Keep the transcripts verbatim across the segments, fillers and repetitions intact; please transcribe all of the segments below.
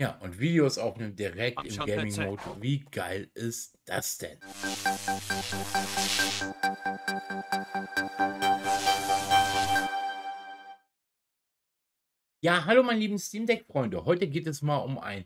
Ja, und Videos aufnehmen direkt im Gaming-Mode. Wie geil ist das denn? Ja, hallo meine lieben Steam Deck-Freunde. Heute geht es mal um einen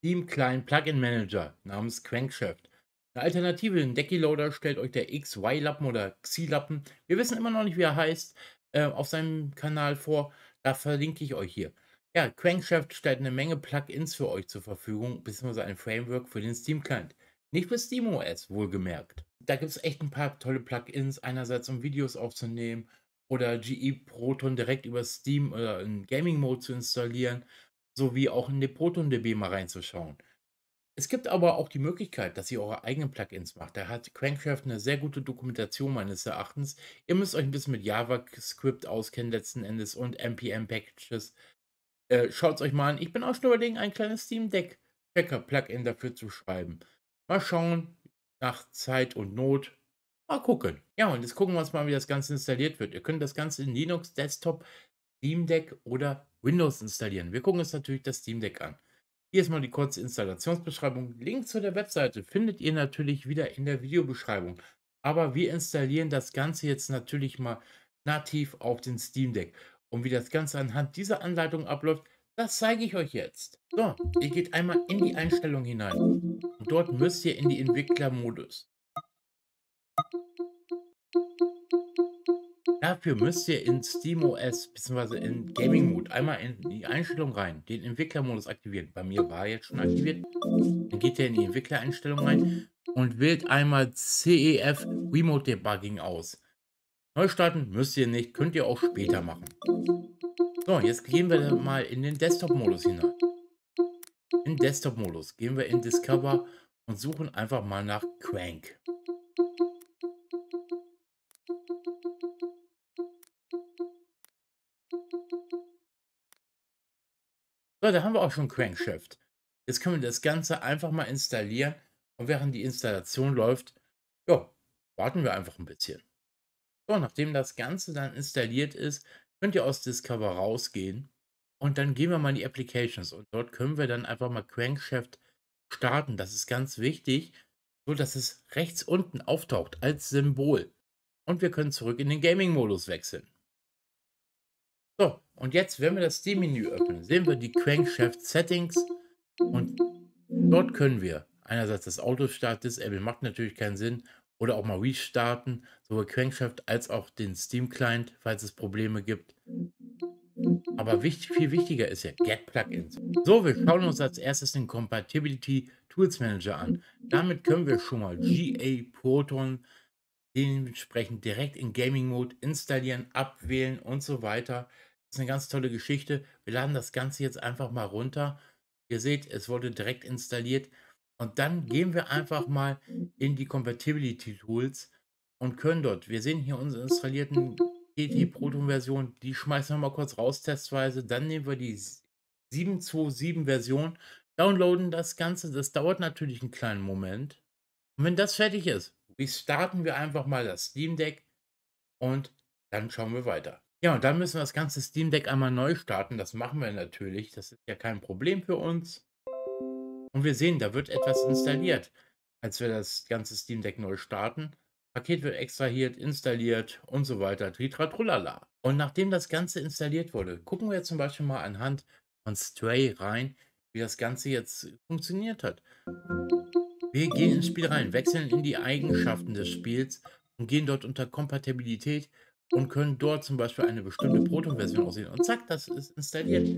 Steam-kleinen Plugin-Manager namens Crankshaft. Eine Alternative den Decky Loader stellt euch der xylappen oder xylappen, wir wissen immer noch nicht, wie er heißt, äh, auf seinem Kanal vor. Da verlinke ich euch hier. Ja, Crankshaft stellt eine Menge Plugins für euch zur Verfügung, beziehungsweise ein Framework für den Steam-Client. Nicht für SteamOS, wohlgemerkt. Da gibt es echt ein paar tolle Plugins, einerseits um Videos aufzunehmen oder G E Proton direkt über Steam oder in Gaming-Mode zu installieren, sowie auch in den ProtonDB mal reinzuschauen. Es gibt aber auch die Möglichkeit, dass ihr eure eigenen Plugins macht. Da hat Crankshaft eine sehr gute Dokumentation meines Erachtens. Ihr müsst euch ein bisschen mit JavaScript auskennen letzten Endes und N P M-Packages. Äh, Schaut es euch mal an. Ich bin auch schon überlegen, ein kleines Steam Deck Checker Plugin dafür zu schreiben. Mal schauen, nach Zeit und Not. Mal gucken. Ja, und jetzt gucken wir uns mal, wie das Ganze installiert wird. Ihr könnt das Ganze in Linux, Desktop, Steam Deck oder Windows installieren. Wir gucken uns natürlich das Steam Deck an. Hier ist mal die kurze Installationsbeschreibung. Link zu der Webseite findet ihr natürlich wieder in der Videobeschreibung. Aber wir installieren das Ganze jetzt natürlich mal nativ auf den Steam Deck. Und wie das Ganze anhand dieser Anleitung abläuft, das zeige ich euch jetzt. So, ihr geht einmal in die Einstellung hinein. Und dort müsst ihr in die Entwicklermodus. Dafür müsst ihr in SteamOS bzw. in Gaming-Mode einmal in die Einstellung rein, den Entwicklermodus aktivieren. Bei mir war er jetzt schon aktiviert. Dann geht ihr in die Entwicklereinstellung rein und wählt einmal C E F Remote Debugging aus. Neu starten müsst ihr nicht, könnt ihr auch später machen. So, jetzt gehen wir mal in den Desktop-Modus hinein. In Desktop-Modus gehen wir in Discover und suchen einfach mal nach Crank. So, da haben wir auch schon Crankshaft. Jetzt können wir das Ganze einfach mal installieren und während die Installation läuft, ja, warten wir einfach ein bisschen. So, nachdem das Ganze dann installiert ist, könnt ihr aus Discover rausgehen und dann gehen wir mal in die Applications und dort können wir dann einfach mal Crankshaft starten. Das ist ganz wichtig, so dass es rechts unten auftaucht als Symbol und wir können zurück in den Gaming-Modus wechseln. So, und jetzt, wenn wir das Steam-Menü öffnen, sehen wir die Crankshaft-Settings und dort können wir einerseits das Auto-Start disable, macht natürlich keinen Sinn, oder auch mal restarten, sowohl Crankshaft als auch den Steam-Client, falls es Probleme gibt. Aber wichtig, viel wichtiger ist ja Get Plugins. So, wir schauen uns als erstes den Compatibility Tools Manager an. Damit können wir schon mal G E Proton dementsprechend direkt in Gaming-Mode installieren, abwählen und so weiter. Das ist eine ganz tolle Geschichte. Wir laden das Ganze jetzt einfach mal runter. Ihr seht, es wurde direkt installiert. Und dann gehen wir einfach mal in die Compatibility Tools und können dort, wir sehen hier unsere installierten G T Proton Version, die schmeißen wir mal kurz raus testweise, dann nehmen wir die sieben punkt zwei punkt sieben Version, downloaden das Ganze, das dauert natürlich einen kleinen Moment. Und wenn das fertig ist, restarten wir einfach mal das Steam Deck und dann schauen wir weiter. Ja, und dann müssen wir das ganze Steam Deck einmal neu starten, das machen wir natürlich, das ist ja kein Problem für uns. Und wir sehen, da wird etwas installiert, als wir das ganze Steam Deck neu starten. Paket wird extrahiert, installiert und so weiter. Tritratrulala. Und nachdem das Ganze installiert wurde, gucken wir jetzt zum Beispiel mal anhand von Stray rein, wie das Ganze jetzt funktioniert hat. Wir gehen ins Spiel rein, wechseln in die Eigenschaften des Spiels und gehen dort unter Kompatibilität und können dort zum Beispiel eine bestimmte Proton-Version aussehen. Und zack, das ist installiert.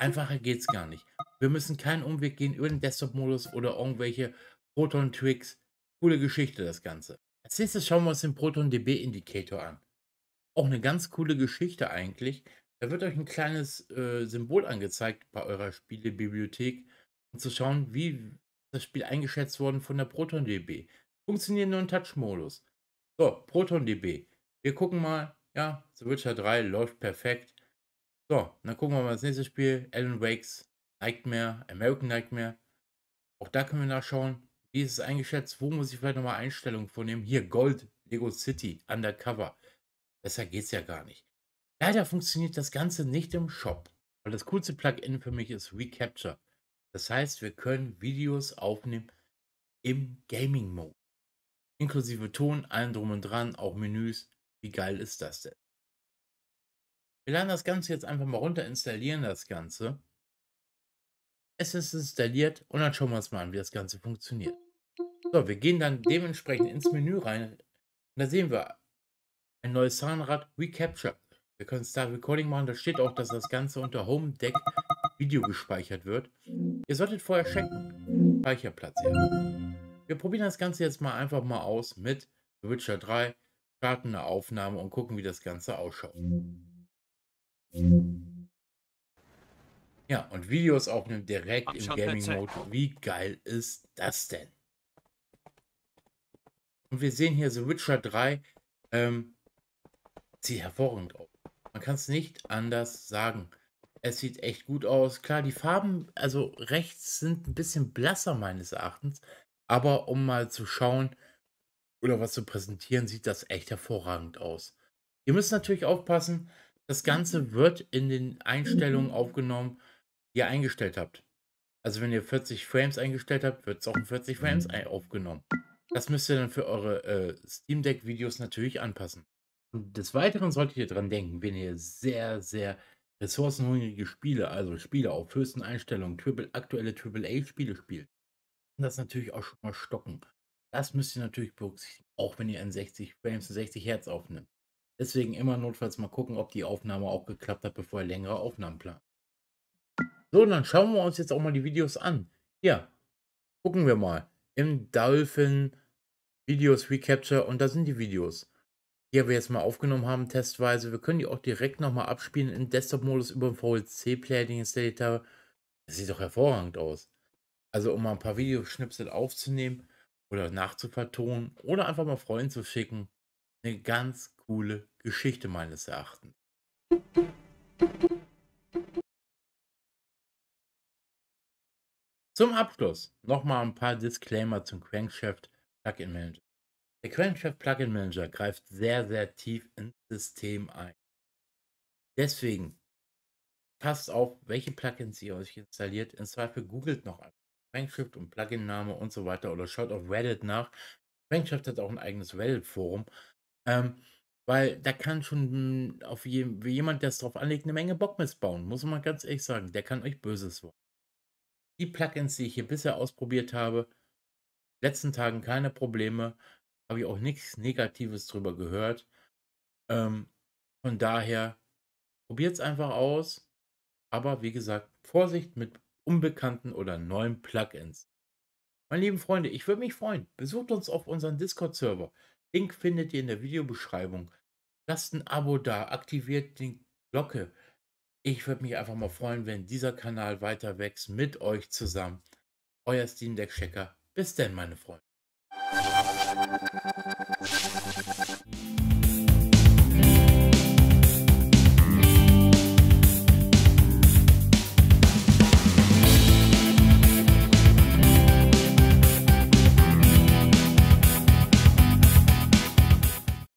Einfacher geht es gar nicht. Wir müssen keinen Umweg gehen über den Desktop-Modus oder irgendwelche Proton-Tricks. Coole Geschichte, das Ganze. Als nächstes schauen wir uns den ProtonDB-Indikator an. Auch eine ganz coole Geschichte eigentlich. Da wird euch ein kleines äh, Symbol angezeigt bei eurer Spielebibliothek, um zu schauen, wie das Spiel eingeschätzt worden von der ProtonDB. Funktioniert nur im Touch-Modus. So, ProtonDB. Wir gucken mal, ja, The Witcher drei läuft perfekt. So, dann gucken wir mal das nächste Spiel, Alan Wake's Nightmare, American Nightmare. Auch da können wir nachschauen, wie ist es eingeschätzt, wo muss ich vielleicht nochmal Einstellungen vornehmen. Hier, Gold, Lego City, Undercover. Besser geht es ja gar nicht. Leider funktioniert das Ganze nicht im Shop, weil das coolste Plugin für mich ist Recapture. Das heißt, wir können Videos aufnehmen im Gaming-Mode. Inklusive Ton, allem drum und dran, auch Menüs. Wie geil ist das denn? Wir laden das Ganze jetzt einfach mal runter, installieren das Ganze. Es ist installiert und dann schauen wir uns mal an, wie das Ganze funktioniert. So, wir gehen dann dementsprechend ins Menü rein. Und da sehen wir ein neues Zahnrad, Recapture. Wir können Start Recording machen. Da steht auch, dass das Ganze unter Home Deck Video gespeichert wird. Ihr solltet vorher checken. Speicherplatz her. Wir probieren das Ganze jetzt mal einfach mal aus mit The Witcher drei. Starten eine Aufnahme und gucken, wie das Ganze ausschaut. Ja, und Videos aufnehmen direkt im Gaming-Mode. Wie geil ist das denn? Und wir sehen hier The Witcher drei. Ähm, sieht hervorragend aus. Man kann es nicht anders sagen. Es sieht echt gut aus. Klar, die Farben, also rechts, sind ein bisschen blasser meines Erachtens. Aber um mal zu schauen oder was zu präsentieren, sieht das echt hervorragend aus. Ihr müsst natürlich aufpassen, das Ganze wird in den Einstellungen aufgenommen, die ihr eingestellt habt. Also wenn ihr vierzig Frames eingestellt habt, wird es auch in vierzig Frames aufgenommen. Das müsst ihr dann für eure äh, Steam Deck Videos natürlich anpassen. Und des Weiteren solltet ihr dran denken, wenn ihr sehr, sehr ressourcenhungrige Spiele, also Spiele auf höchsten Einstellungen, Triple, aktuelle Triple A-Spiele spielt, kann das natürlich auch schon mal stocken. Das müsst ihr natürlich berücksichtigen, auch wenn ihr in sechzig Frames und sechzig Hertz aufnimmt. Deswegen immer notfalls mal gucken, ob die Aufnahme auch geklappt hat, bevor ihr längere Aufnahmen plant. So, dann schauen wir uns jetzt auch mal die Videos an. Ja, gucken wir mal. Im Dolphin Videos Recapture und da sind die Videos, die wir jetzt mal aufgenommen haben, testweise. Wir können die auch direkt nochmal abspielen im Desktop-Modus über den V L C-Player, den ich installiert habe. Das sieht doch hervorragend aus. Also um mal ein paar Videoschnipsel aufzunehmen oder nachzuvertonen oder einfach mal Freunden zu schicken. Eine ganz coole Geschichte meines Erachtens. Zum Abschluss nochmal ein paar Disclaimer zum Crankshaft Plugin Manager. Der Crankshaft Plugin Manager greift sehr, sehr tief ins System ein. Deswegen passt auf, welche Plugins ihr euch installiert. Im Zweifel googelt noch an. Crankshaft und Plugin-Name und so weiter oder schaut auf Reddit nach. Crankshaft hat auch ein eigenes Reddit-Forum, ähm, weil da kann schon auf je, jemand, der es drauf anlegt, eine Menge Bock missbauen, muss man ganz ehrlich sagen. Der kann euch Böses wollen. Die Plugins, die ich hier bisher ausprobiert habe, in den letzten Tagen keine Probleme, habe ich auch nichts Negatives drüber gehört. Ähm, von daher, probiert es einfach aus, aber wie gesagt, Vorsicht mit unbekannten oder neuen Plugins. Meine lieben Freunde, ich würde mich freuen. Besucht uns auf unseren Discord-Server. Link findet ihr in der Videobeschreibung. Lasst ein Abo da, aktiviert die Glocke. Ich würde mich einfach mal freuen, wenn dieser Kanal weiter wächst mit euch zusammen. Euer Steam Deck Checker. Bis denn, meine Freunde.